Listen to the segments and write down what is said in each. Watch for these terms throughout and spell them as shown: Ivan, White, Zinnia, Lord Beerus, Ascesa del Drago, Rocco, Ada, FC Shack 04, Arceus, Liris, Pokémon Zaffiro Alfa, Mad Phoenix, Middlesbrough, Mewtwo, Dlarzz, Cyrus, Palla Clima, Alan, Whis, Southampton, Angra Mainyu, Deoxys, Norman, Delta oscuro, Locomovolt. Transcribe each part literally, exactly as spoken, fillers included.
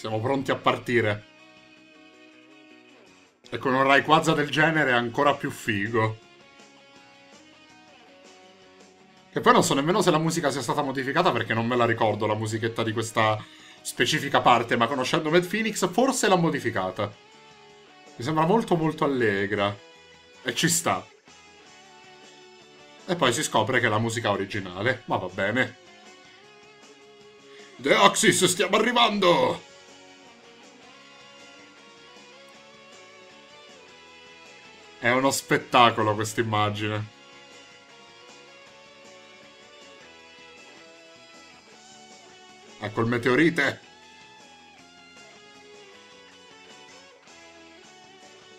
Siamo pronti a partire. E con un Rayquaza del genere è ancora più figo. Che poi non so nemmeno se la musica sia stata modificata, perché non me la ricordo la musichetta di questa specifica parte, ma conoscendo Mad Phoenix forse l'ha modificata. Mi sembra molto molto allegra. E ci sta. E poi si scopre che è la musica originale, ma va bene. Deoxys, stiamo arrivando! È uno spettacolo questa immagine. Ecco il meteorite.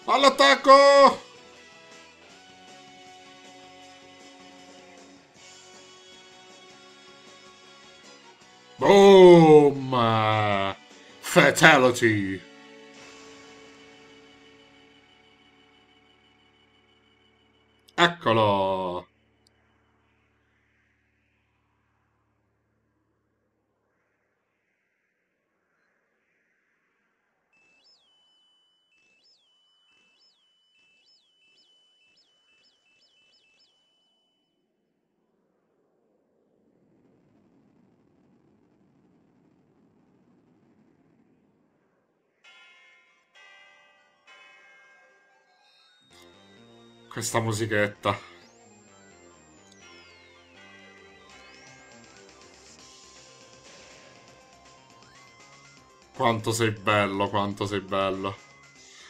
All'attacco! Boom! Fatality! Eccolo! Questa musichetta. Quanto sei bello, quanto sei bello.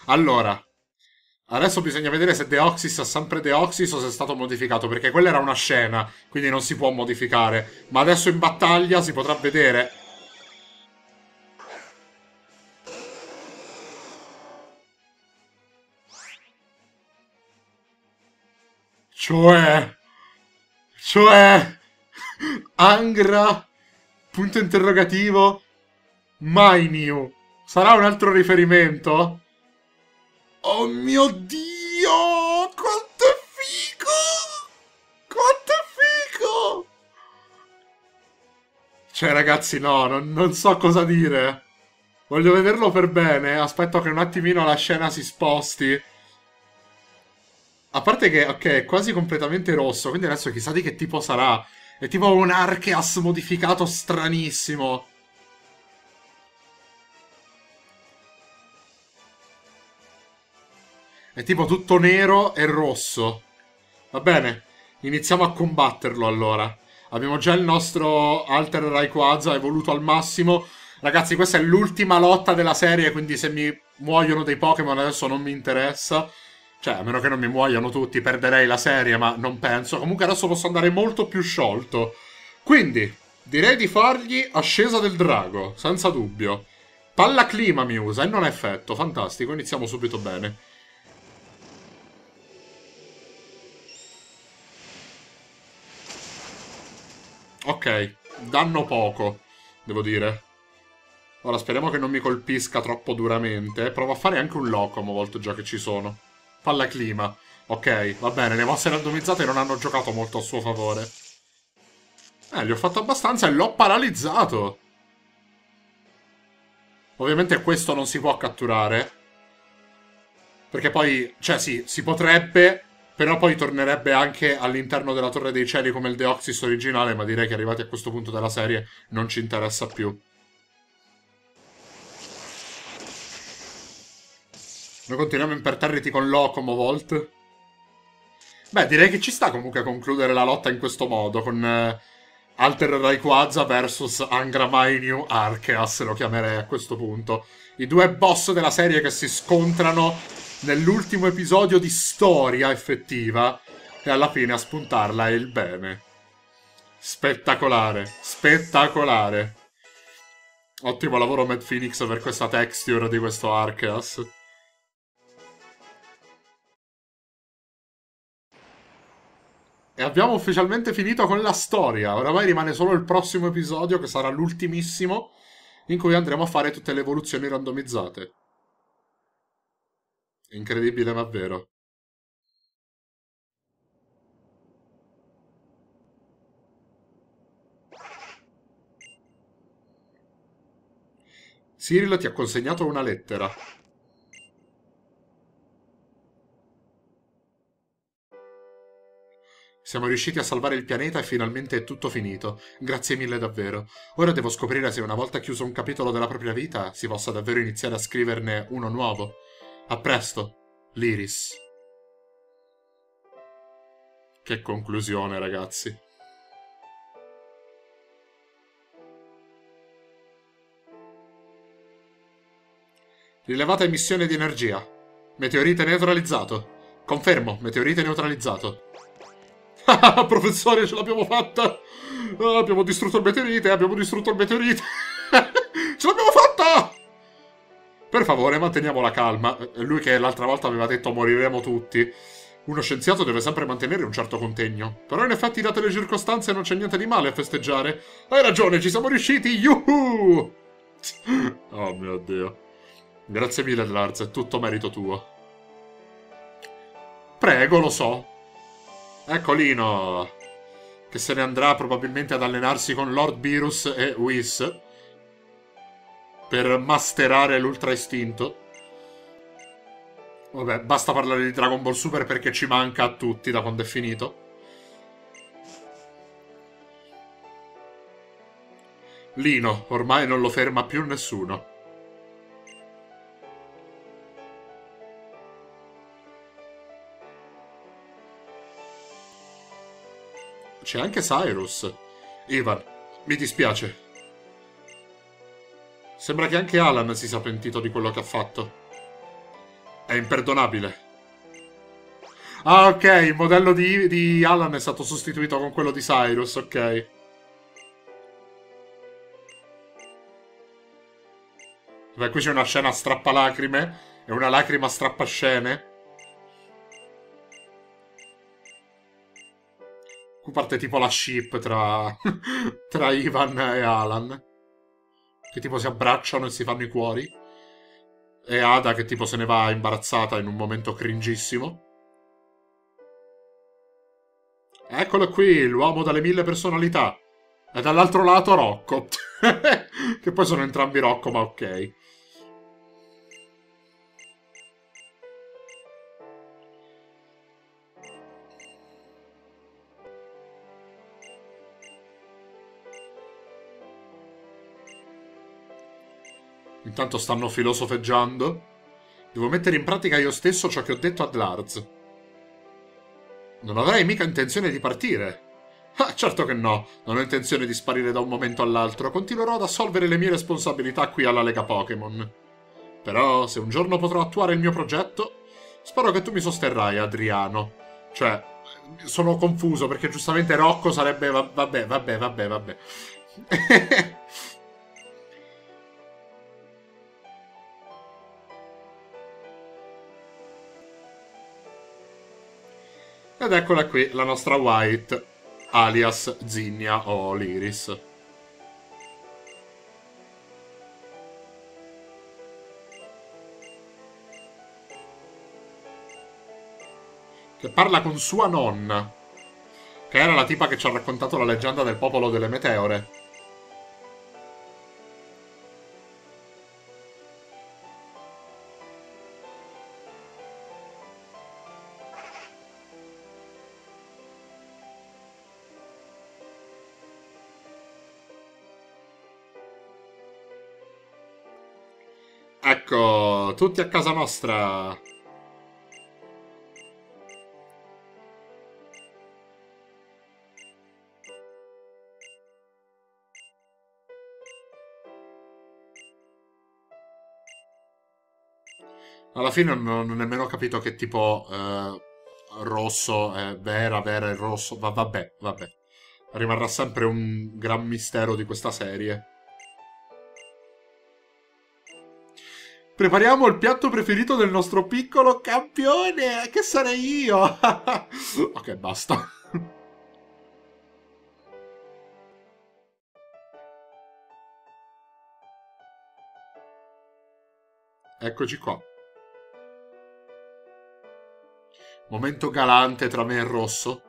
Allora, adesso bisogna vedere se Deoxys ha sempre Deoxys o se è stato modificato, perché quella era una scena, quindi non si può modificare. Ma adesso in battaglia si potrà vedere. Cioè, cioè, Angra, punto interrogativo, Mainyu, sarà un altro riferimento? Oh mio Dio, quanto è figo, quanto è figo! Cioè ragazzi, no, non, non so cosa dire, voglio vederlo per bene, aspetto che un attimino la scena si sposti. A parte che, ok, è quasi completamente rosso, quindi adesso chissà di che tipo sarà. È tipo un Arceus modificato stranissimo. È tipo tutto nero e rosso. Va bene, iniziamo a combatterlo allora. Abbiamo già il nostro Alter Rayquaza evoluto al massimo. Ragazzi, questa è l'ultima lotta della serie, quindi se mi muoiono dei Pokémon adesso non mi interessa. Cioè, a meno che non mi muoiano tutti, perderei la serie, ma non penso. Comunque adesso posso andare molto più sciolto. Quindi, direi di fargli Ascesa del Drago, senza dubbio. Palla Clima mi usa, e non ha effetto, fantastico, iniziamo subito bene. Ok, danno poco, devo dire. Ora, speriamo che non mi colpisca troppo duramente. Provo a fare anche un Locomovolt, già che ci sono. Palla Clima. Ok, va bene, le mosse randomizzate non hanno giocato molto a suo favore. Eh, gli ho fatto abbastanza e l'ho paralizzato. Ovviamente questo non si può catturare. Perché poi, cioè sì, si potrebbe, però poi tornerebbe anche all'interno della Torre dei Cieli come il Deoxys originale, ma direi che arrivati a questo punto della serie non ci interessa più. Noi continuiamo imperterriti con Locomovolt. Beh, direi che ci sta comunque a concludere la lotta in questo modo, con eh, Alter Rayquaza versus Angra Mainyu Arceus, lo chiamerei a questo punto. I due boss della serie che si scontrano nell'ultimo episodio di storia effettiva, e alla fine a spuntarla è il bene. Spettacolare, spettacolare. Ottimo lavoro Mad Phoenix per questa texture di questo Arceus. E abbiamo ufficialmente finito con la storia. Oramai rimane solo il prossimo episodio, che sarà l'ultimissimo, in cui andremo a fare tutte le evoluzioni randomizzate. Incredibile, ma vero. Cyril ti ha consegnato una lettera. Siamo riusciti a salvare il pianeta e finalmente è tutto finito. Grazie mille davvero. Ora devo scoprire se una volta chiuso un capitolo della propria vita si possa davvero iniziare a scriverne uno nuovo. A presto, Liris. Che conclusione, ragazzi. Rilevata emissione di energia. Meteorite neutralizzato. Confermo, meteorite neutralizzato. Ah, professore, ce l'abbiamo fatta! Ah, abbiamo distrutto il meteorite, abbiamo distrutto il meteorite! Ce l'abbiamo fatta! Per favore, manteniamo la calma. Lui che l'altra volta aveva detto moriremo tutti. Uno scienziato deve sempre mantenere un certo contegno. Però in effetti, date le circostanze, non c'è niente di male a festeggiare. Hai ragione, ci siamo riusciti! Yuhu! Oh mio Dio. Grazie mille, Dlarzz, è tutto merito tuo. Prego, lo so. Eccolino, che se ne andrà probabilmente ad allenarsi con Lord Beerus e Whis per masterare l'ultra istinto. Vabbè, basta parlare di Dragon Ball Super perché ci manca a tutti da quando è finito. Lino, ormai non lo ferma più nessuno. C'è anche Cyrus. Ivan, mi dispiace. Sembra che anche Alan si sia pentito di quello che ha fatto. È imperdonabile. Ah, ok, il modello di, di Alan è stato sostituito con quello di Cyrus, ok. Beh, qui c'è una scena strappalacrime e una lacrima strappascene. Qui parte tipo la ship tra, tra Ivan e Alan, che tipo si abbracciano e si fanno i cuori, e Ada che tipo se ne va imbarazzata in un momento cringissimo. Eccolo qui, l'uomo dalle mille personalità, e dall'altro lato Rocco, che poi sono entrambi Rocco, ma ok. Intanto stanno filosofeggiando. Devo mettere in pratica io stesso ciò che ho detto a Dlarzz. Non avrei mica intenzione di partire. Ah, certo che no. Non ho intenzione di sparire da un momento all'altro. Continuerò ad assolvere le mie responsabilità qui alla Lega Pokémon. Però, se un giorno potrò attuare il mio progetto, spero che tu mi sosterrai, Adriano. Cioè, sono confuso perché giustamente Rocco sarebbe... Vabbè, vabbè, vabbè, vabbè. Ed eccola qui, la nostra White, alias Zinnia o Liris. Che parla con sua nonna, che era la tipa che ci ha raccontato la leggenda del popolo delle meteore. Ecco, tutti a casa nostra! Alla fine non ho nemmeno capito che tipo eh, rosso è vera, vera e rosso. Va, vabbè, vabbè. Rimarrà sempre un gran mistero di questa serie. Prepariamo il piatto preferito del nostro piccolo campione, che sarei io! Ok, basta. Eccoci qua. Momento galante tra me e il rosso.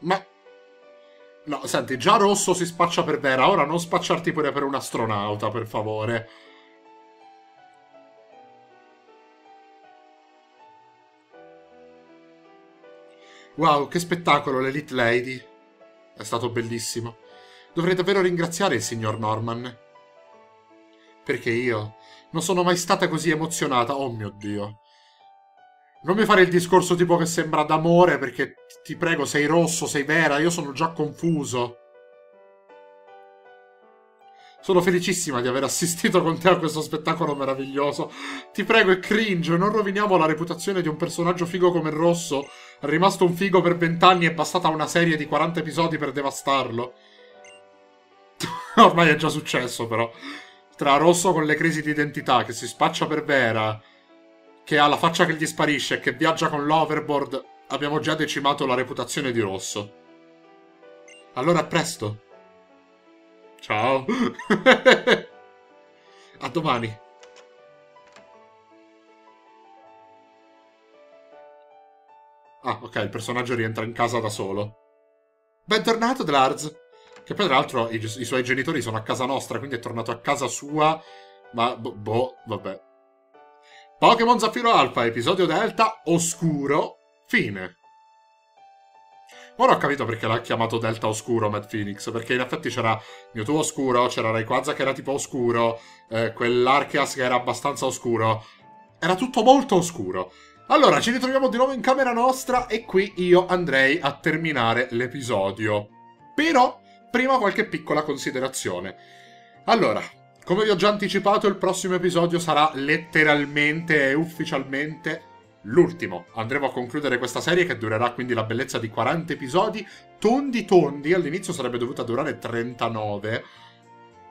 Ma... no, senti, già Rosso si spaccia per Vera, ora non spacciarti pure per un astronauta, per favore. Wow, che spettacolo, l'Elite Lady. È stato bellissimo. Dovrei davvero ringraziare il signor Norman. Perché io non sono mai stata così emozionata, oh mio Dio. Non mi fare il discorso tipo che sembra d'amore, perché ti prego, sei Rosso, sei Vera, io sono già confuso. Sono felicissima di aver assistito con te a questo spettacolo meraviglioso. Ti prego, è cringe, non roviniamo la reputazione di un personaggio figo come Rosso. È rimasto un figo per vent'anni e è passata una serie di quaranta episodi per devastarlo. Ormai è già successo, però. Tra Rosso con le crisi di identità, che si spaccia per Vera, che ha la faccia che gli sparisce e che viaggia con l'overboard, abbiamo già decimato la reputazione di Rosso. Allora, a presto. Ciao. A domani. Ah, ok, il personaggio rientra in casa da solo. Bentornato, Dlarzz. Che poi, tra l'altro, i, i suoi genitori sono a casa nostra, quindi è tornato a casa sua. Ma, boh, boh vabbè. Pokémon Zaffiro Alfa, episodio Delta oscuro, fine. Ora ho capito perché l'ha chiamato Delta oscuro Mad Phoenix, perché in effetti c'era Mewtwo oscuro, c'era Rayquaza che era tipo oscuro, eh, quell'Arceus che era abbastanza oscuro. Era tutto molto oscuro. Allora, ci ritroviamo di nuovo in camera nostra e qui io andrei a terminare l'episodio. Però, prima qualche piccola considerazione. Allora... come vi ho già anticipato, il prossimo episodio sarà letteralmente e ufficialmente l'ultimo. Andremo a concludere questa serie che durerà quindi la bellezza di quaranta episodi, tondi tondi, all'inizio sarebbe dovuta durare trentanove,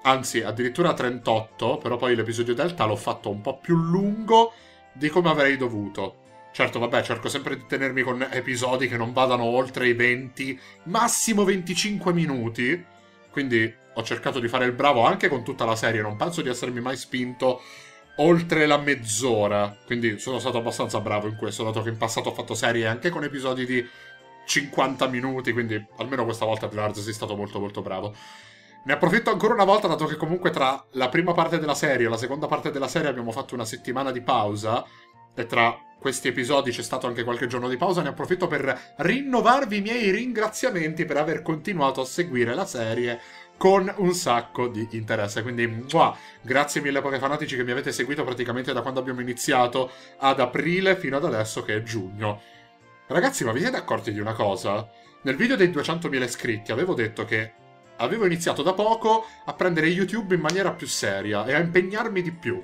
anzi addirittura trentotto, però poi l'episodio Delta l'ho fatto un po' più lungo di come avrei dovuto. Certo, vabbè, cerco sempre di tenermi con episodi che non vadano oltre i venti, massimo venticinque minuti, quindi... ho cercato di fare il bravo anche con tutta la serie, non penso di essermi mai spinto oltre la mezz'ora, quindi sono stato abbastanza bravo in questo, dato che in passato ho fatto serie anche con episodi di cinquanta minuti, quindi almeno questa volta Dlarzz sei stato molto molto bravo. Ne approfitto ancora una volta, dato che comunque tra la prima parte della serie e la seconda parte della serie abbiamo fatto una settimana di pausa, e tra questi episodi c'è stato anche qualche giorno di pausa, ne approfitto per rinnovarvi i miei ringraziamenti per aver continuato a seguire la serie con un sacco di interesse, quindi muah, grazie mille Pokéfanatici che mi avete seguito praticamente da quando abbiamo iniziato ad aprile fino ad adesso che è giugno. Ragazzi, ma vi siete accorti di una cosa? Nel video dei duecentomila iscritti avevo detto che avevo iniziato da poco a prendere YouTube in maniera più seria e a impegnarmi di più.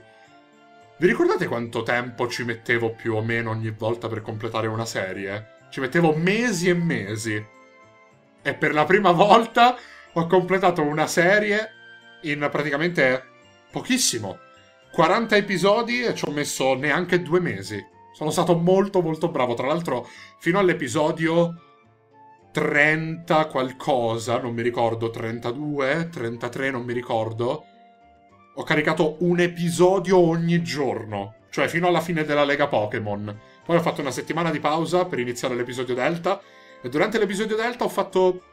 Vi ricordate quanto tempo ci mettevo più o meno ogni volta per completare una serie? Ci mettevo mesi e mesi. E per la prima volta... ho completato una serie in praticamente pochissimo. quaranta episodi e ci ho messo neanche due mesi. Sono stato molto molto bravo. Tra l'altro fino all'episodio trenta qualcosa, non mi ricordo, trentadue, trentatré, non mi ricordo. Ho caricato un episodio ogni giorno. Cioè fino alla fine della Lega Pokémon. Poi ho fatto una settimana di pausa per iniziare l'episodio Delta. E durante l'episodio Delta ho fatto...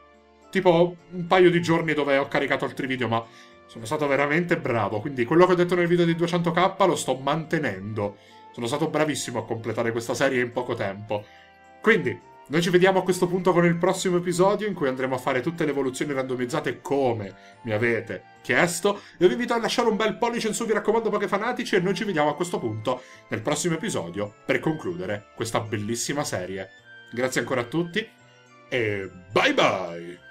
tipo un paio di giorni dove ho caricato altri video, ma sono stato veramente bravo. Quindi quello che ho detto nel video di duecentoka lo sto mantenendo. Sono stato bravissimo a completare questa serie in poco tempo. Quindi, noi ci vediamo a questo punto con il prossimo episodio in cui andremo a fare tutte le evoluzioni randomizzate come mi avete chiesto. Io vi invito a lasciare un bel pollice in su, vi raccomando, Pokéfanatici, e noi ci vediamo a questo punto nel prossimo episodio per concludere questa bellissima serie. Grazie ancora a tutti e bye bye!